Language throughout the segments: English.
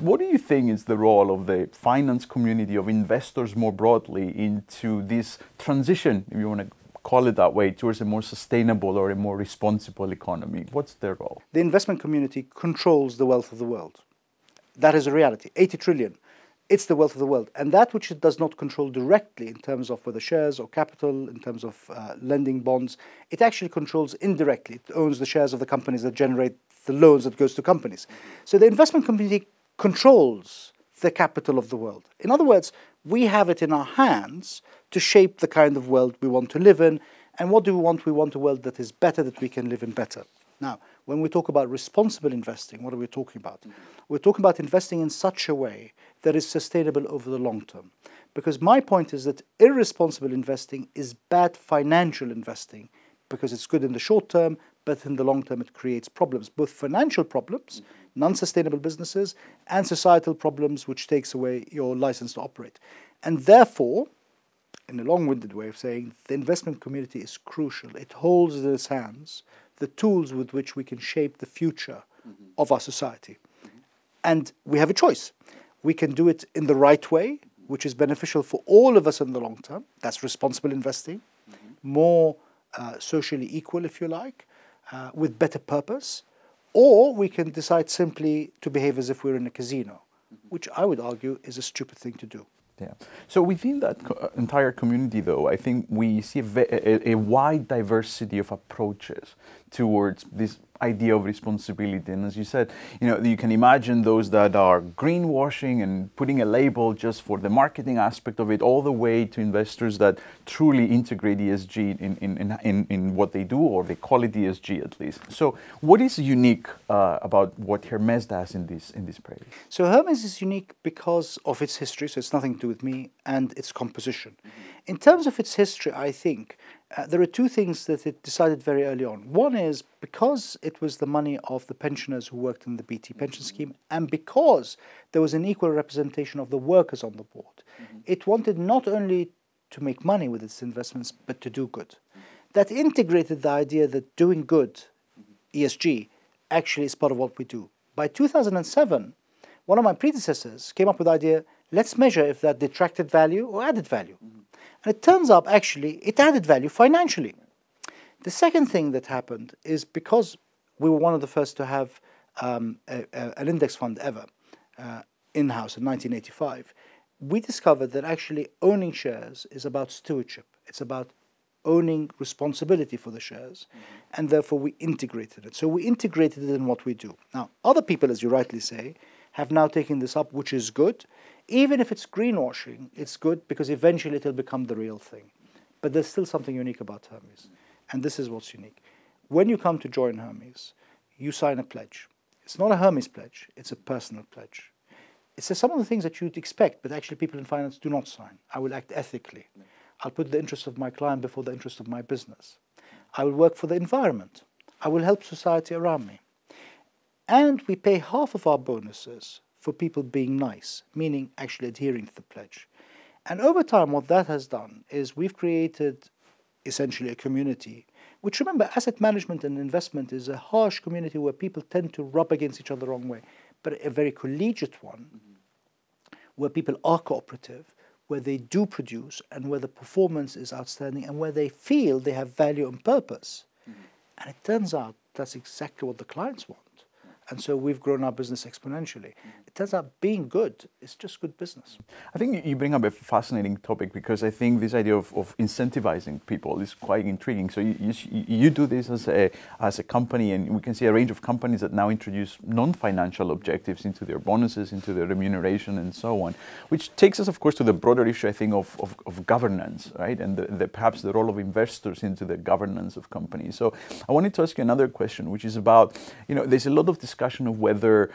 what do you think is the role of the finance community, of investors more broadly, into this transition, if you want to call it that way, towards a more sustainable or a more responsible economy? What's their role? The investment community controls the wealth of the world. That is a reality. 80 trillion. It's the wealth of the world. And that which it does not control directly in terms of whether shares or capital, in terms of lending bonds, it actually controls indirectly. It owns the shares of the companies that generate the loans that goes to companies. So the investment community controls the capital of the world. In other words, we have it in our hands to shape the kind of world we want to live in. And what do we want? We want a world that is better, that we can live in better. Now, when we talk about responsible investing, what are we talking about? We're talking about investing in such a way that is sustainable over the long term. Because my point is that irresponsible investing is bad financial investing, because it's good in the short term, but in the long term it creates problems, both financial problems, non-sustainable businesses, and societal problems, which takes away your license to operate. And therefore, in a long-winded way of saying, the investment community is crucial. It holds in its hands the tools with which we can shape the future of our society. And we have a choice. We can do it in the right way, which is beneficial for all of us in the long term. That's responsible investing, more socially equal, if you like, with better purpose. Or we can decide simply to behave as if we're in a casino, which I would argue is a stupid thing to do. Yeah. So within that entire community, though, I think we see a wide diversity of approaches towards this idea of responsibility. And as you said, you know, you can imagine those that are greenwashing and putting a label just for the marketing aspect of it, all the way to investors that truly integrate ESG in what they do, or they call it ESG at least. So what is unique about what Hermes does in this period? So Hermes is unique because of its history, so it's nothing to do with me, and its composition. In terms of its history, I think there are two things that it decided very early on. One is because it was the money of the pensioners who worked in the BT pension scheme, and because there was an equal representation of the workers on the board, it wanted not only to make money with its investments, but to do good. That integrated the idea that doing good, ESG, actually is part of what we do. By 2007, one of my predecessors came up with the idea, let's measure if that detracted value or added value. And it turns out, actually, it added value financially. The second thing that happened is because we were one of the first to have an index fund ever in-house in 1985, we discovered that actually owning shares is about stewardship. It's about owning responsibility for the shares, and therefore we integrated it. So we integrated it in what we do. Now, other people, as you rightly say, have now taken this up, which is good. Even if it's greenwashing, it's good because eventually it'll become the real thing. But there's still something unique about Hermes. And this is what's unique. When you come to join Hermes, you sign a pledge. It's not a Hermes pledge, it's a personal pledge. It's some of the things that you'd expect, but actually people in finance do not sign. I will act ethically. I'll put the interest of my client before the interest of my business. I will work for the environment. I will help society around me. And we pay half of our bonuses for people being nice, meaning actually adhering to the pledge. And over time, what that has done is we've created essentially a community, which, remember, asset management and investment is a harsh community where people tend to rub against each other the wrong way, but a very collegiate one where people are cooperative, where they do produce, and where the performance is outstanding, and where they feel they have value and purpose. And it turns out that's exactly what the clients want. And so we've grown our business exponentially. It turns out being good is just good business. I think you bring up a fascinating topic, because I think this idea of incentivizing people is quite intriguing. So you do this as a company, and we can see a range of companies that now introduce non-financial objectives into their bonuses, into their remuneration, and so on, which takes us, of course, to the broader issue, I think, of governance, right? And perhaps the role of investors into the governance of companies. So I wanted to ask you another question, which is about, you know, there's a lot of discussion of whether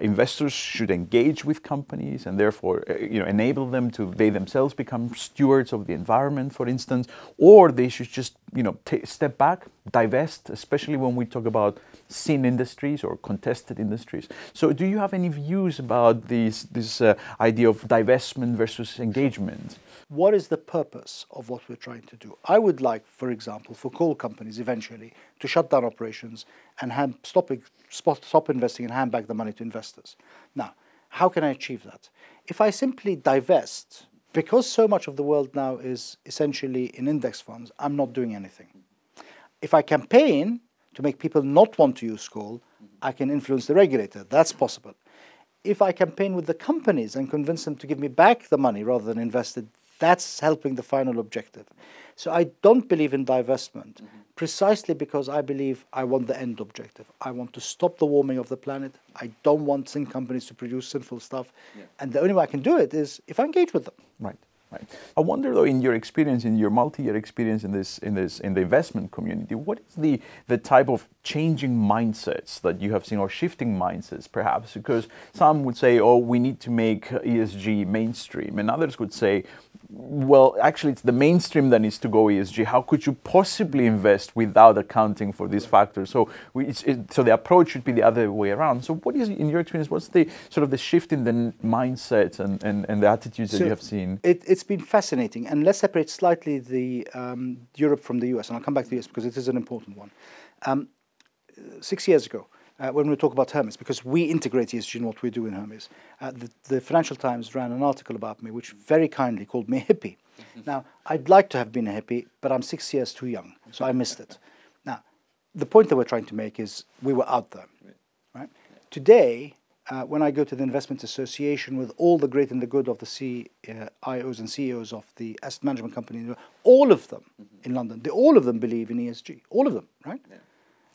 investors should engage with companies and therefore enable them to themselves become stewards of the environment, for instance, or they should just step back, divest, especially when we talk about sin industries or contested industries. So do you have any views about this idea of divestment versus engagement? What is the purpose of what we're trying to do? I would like, for example, for coal companies eventually to shut down operations and stop investing and hand back the money to investors. Now, How can I achieve that? If I simply divest, because so much of the world now is essentially in index funds, I'm not doing anything. If I campaign to make people not want to use coal, I can influence the regulator. That's possible. If I campaign with the companies and convince them to give me back the money rather than invest it, that's helping the final objective. So I don't believe in divestment, precisely because I believe I want the end objective. I want to stop the warming of the planet. I don't want zinc companies to produce sinful stuff. Yeah. And the only way I can do it is if I engage with them. Right. Right. I wonder, though, in your experience, in your multi-year experience in the investment community, what is the type of changing mindsets that you have seen, or shifting mindsets, perhaps? Because some would say, oh, we need to make ESG mainstream, and others would say, well, actually, it's the mainstream that needs to go ESG. How could you possibly invest without accounting for these factors? So, so the approach should be the other way around. So, what is, in your experience, what's the sort of the shift in the mindsets and the attitudes that you have seen? It's been fascinating, and let's separate slightly the Europe from the US, and I'll come back to the US because it is an important one. 6 years ago, when we talk about Hermes, because we integrate ESG in what we do in Hermes, the Financial Times ran an article about me which very kindly called me a hippie. Now, I'd like to have been a hippie, but I'm 6 years too young, so I missed it. Now, the point that we're trying to make is we were out there. Right? Today, when I go to the Investment Association with all the great and the good of the CIOs and CEOs of the asset management companies, all of them in London, all of them believe in ESG. All of them, right? Yeah.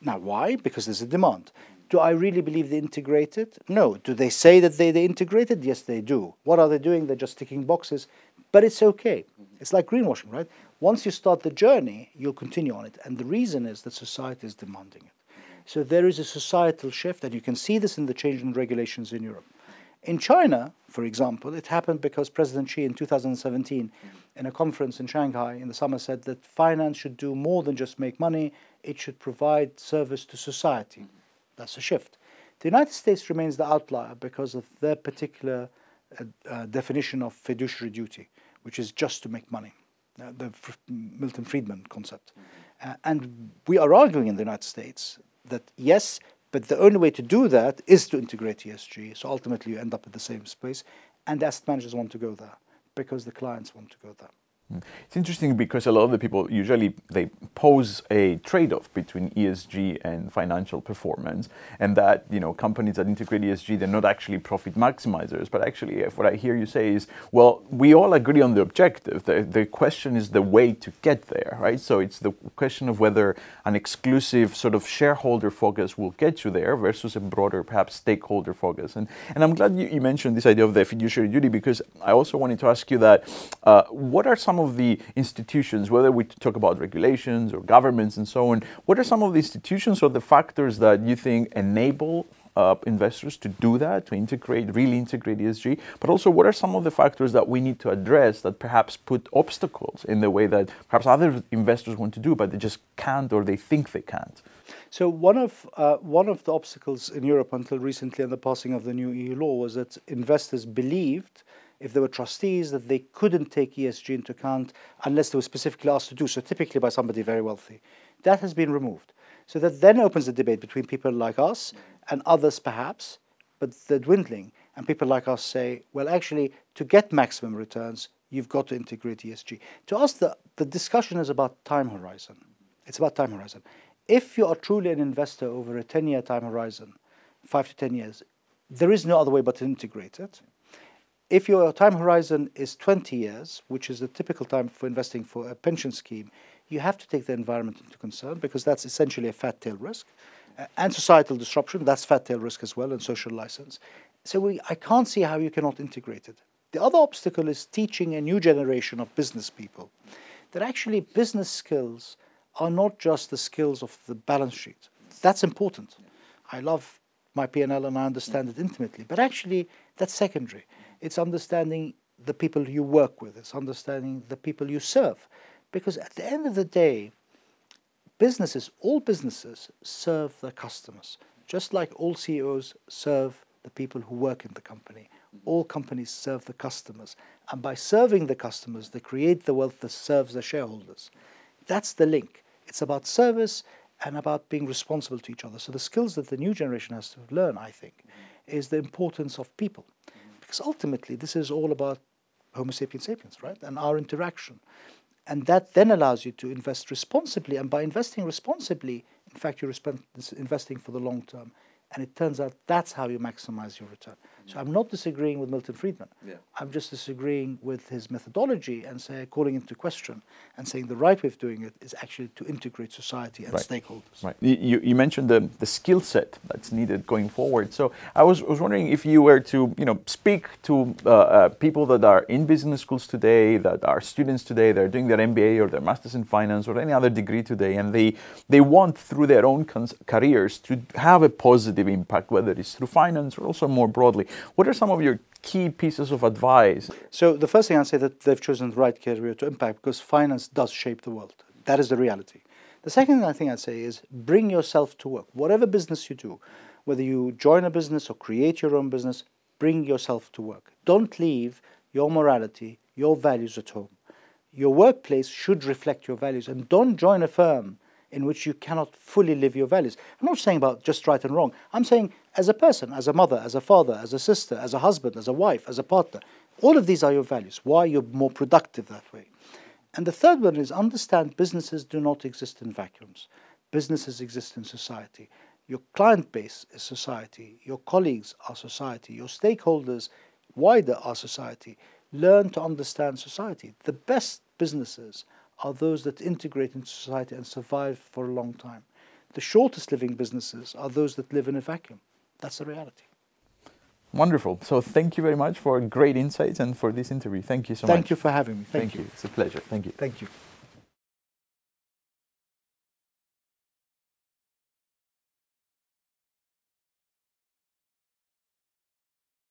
Now, why? Because there's a demand. Do I really believe they integrate it? No. Do they say that they integrate it? Yes, they do. What are they doing? They're just ticking boxes. But it's okay. It's like greenwashing, right? Once you start the journey, you'll continue on it. And the reason is that society is demanding it. So there is a societal shift, and you can see this in the change in regulations in Europe. In China, for example, it happened because President Xi in 2017, in a conference in Shanghai in the summer, said that finance should do more than just make money. It should provide service to society. That's a shift. The United States remains the outlier because of their particular definition of fiduciary duty, which is just to make money, the Milton Friedman concept. And we are arguing in the United States that yes, but the only way to do that is to integrate ESG. So ultimately you end up at the same space, and asset managers want to go there because the clients want to go there. It's interesting because a lot of the people usually they pose a trade-off between ESG and financial performance, and that, you know, companies that integrate ESG, they're not actually profit maximizers. But actually, if what I hear you say is, well, we all agree on the objective. The question is the way to get there, right? So it's the question of whether an exclusive sort of shareholder focus will get you there versus a broader, perhaps, stakeholder focus. And I'm glad you mentioned this idea of the fiduciary duty, because I also wanted to ask you that what are some of the institutions, whether we talk about regulations or governments and so on, what are some of the institutions or the factors that you think enable investors to do that, to integrate, really integrate ESG, but also what are some of the factors that we need to address that perhaps put obstacles in the way that perhaps other investors want to do, but they just can't, or they think they can't? So one of the obstacles in Europe until recently and the passing of the new EU law was that investors believed, if there were trustees, that they couldn't take ESG into account unless they were specifically asked to do so, typically by somebody very wealthy. That has been removed. So that then opens the debate between people like us and others perhaps, but they're dwindling. And people like us say, well, actually, to get maximum returns, you've got to integrate ESG. To us, the discussion is about time horizon. It's about time horizon. If you are truly an investor over a 10-year time horizon, 5 to 10 years, there is no other way but to integrate it. If your time horizon is 20 years, which is the typical time for investing for a pension scheme, you have to take the environment into concern because that's essentially a fat tail risk. And societal disruption, that's fat tail risk as well, and social license. So I can't see how you cannot integrate it. The other obstacle is teaching a new generation of business people that actually business skills are not just the skills of the balance sheet. That's important. I love my P&L and I understand it intimately, but actually that's secondary. It's understanding the people you work with. It's understanding the people you serve. Because at the end of the day, businesses, all businesses, serve their customers. Just like all CEOs serve the people who work in the company. All companies serve the customers. And by serving the customers, they create the wealth that serves their shareholders. That's the link. It's about service and about being responsible to each other. So the skills that the new generation has to learn, I think, is the importance of people. Because ultimately, this is all about Homo sapiens sapiens, right? And our interaction. And that then allows you to invest responsibly. And by investing responsibly, in fact, you're investing for the long term. And it turns out that's how you maximize your return. So I'm not disagreeing with Milton Friedman. Yeah. I'm just disagreeing with his methodology and calling into question and saying the right way of doing it is actually to integrate society and stakeholders. Right. You mentioned the skill set that's needed going forward. So I was wondering if you were to speak to people that are in business schools today, that are students today, they're doing their MBA or their master's in finance or any other degree today, and they want through their own careers to have a positive impact, whether it's through finance or also more broadly. What are some of your key pieces of advice? So the first thing I'd say that they've chosen the right career to impact because finance does shape the world. That is the reality. The second thing I'd say is bring yourself to work. Whatever business you do, whether you join a business or create your own business, bring yourself to work. Don't leave your morality, your values at home. Your workplace should reflect your values, and don't join a firm in which you cannot fully live your values. I'm not saying about just right and wrong. I'm saying as a person, as a mother, as a father, as a sister, as a husband, as a wife, as a partner. All of these are your values. Why you're more productive that way. And the third one is understand businesses do not exist in vacuums. Businesses exist in society. Your client base is society. Your colleagues are society. Your stakeholders wider are society. Learn to understand society. The best businesses are those that integrate into society and survive for a long time. The shortest living businesses are those that live in a vacuum. That's the reality. Wonderful. So thank you very much for great insights and for this interview. Thank you so much. Thank you for having me. Thank you. It's a pleasure. Thank you. Thank you.